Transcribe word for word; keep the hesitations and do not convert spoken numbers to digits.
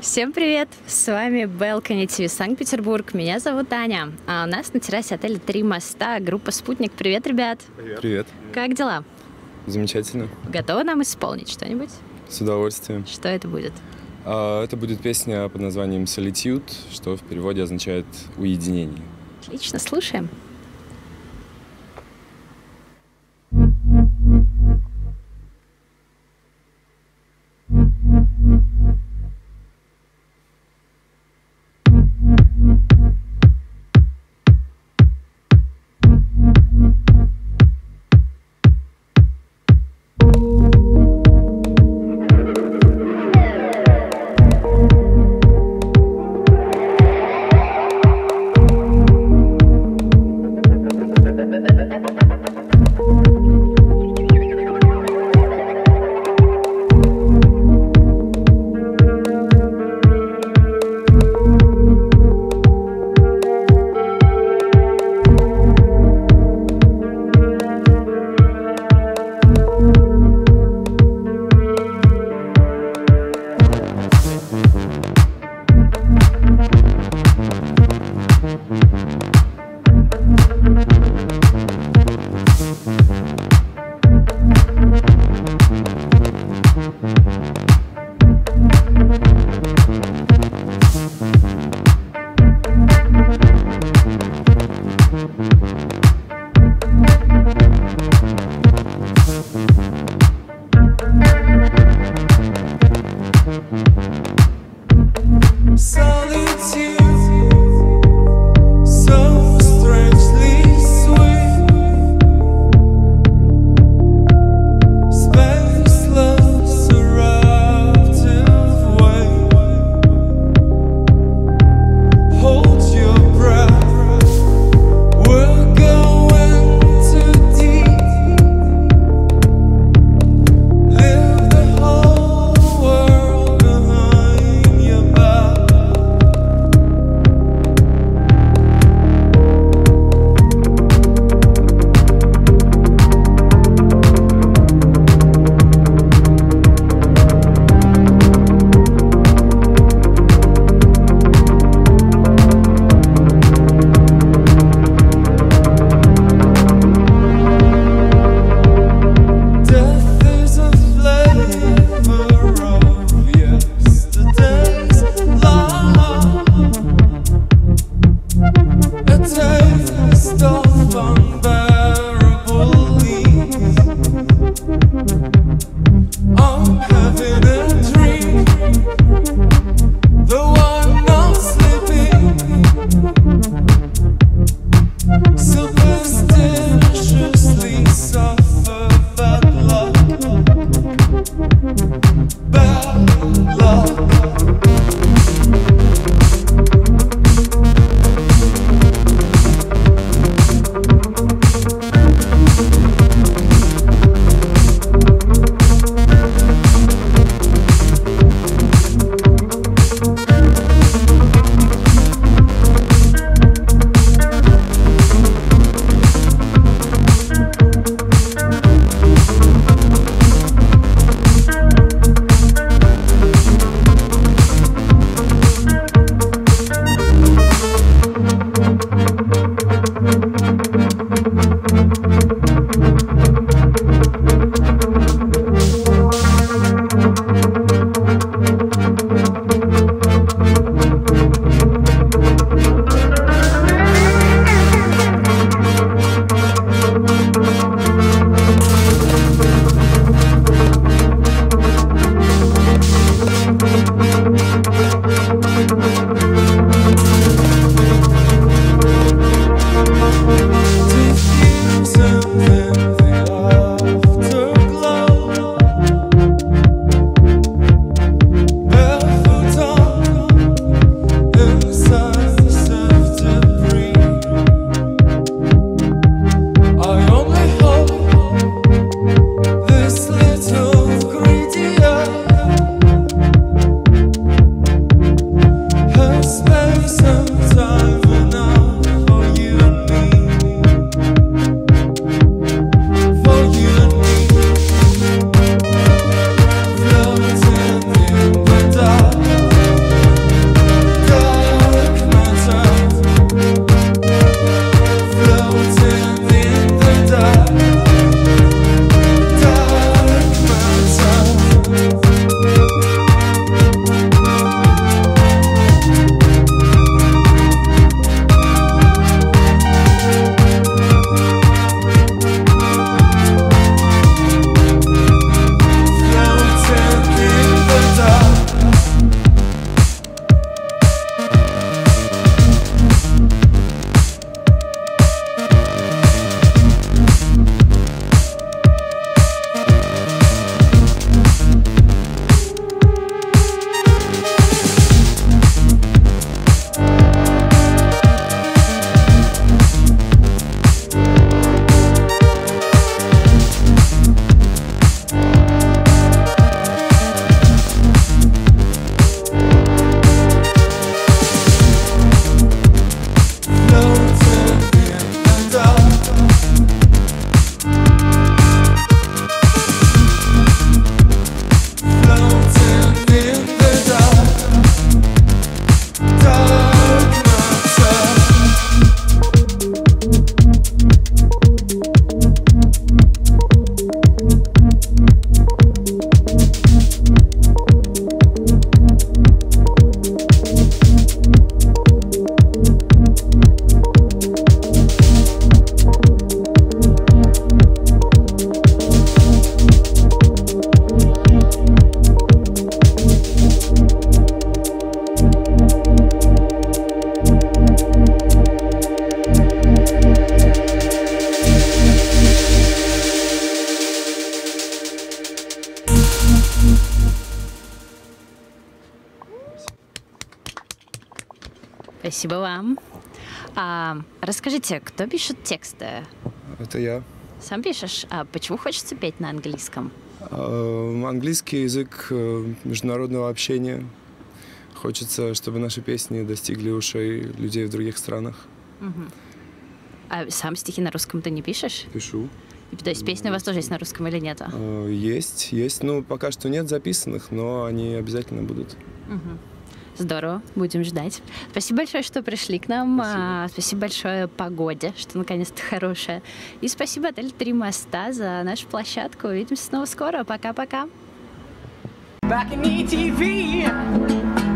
Всем привет! С вами BalconyTV Санкт-Петербург. Меня зовут Аня. А у нас на террасе отеля «Три моста» группа «Спутник». Привет, ребят! Привет! Привет. Как дела? Замечательно. Готовы нам исполнить что-нибудь? С удовольствием. Что это будет? А, это будет песня под названием Solitude, что в переводе означает «уединение». Отлично, слушаем. Спасибо вам. А, расскажите, кто пишет тексты? Это я. Сам пишешь? А почему хочется петь на английском? А, английский язык международного общения. Хочется, чтобы наши песни достигли ушей людей в других странах. Угу. А сам стихи на русском ты не пишешь? Пишу. То есть песни у вас тоже есть на русском или нет? Есть, есть. Ну, пока что нет записанных, но они обязательно будут. Угу. Здорово, будем ждать. Спасибо большое, что пришли к нам. Спасибо, спасибо большое погоде, что наконец-то хорошая. И спасибо отелю «Три моста» за нашу площадку. Увидимся снова скоро. Пока-пока. BalconyTV.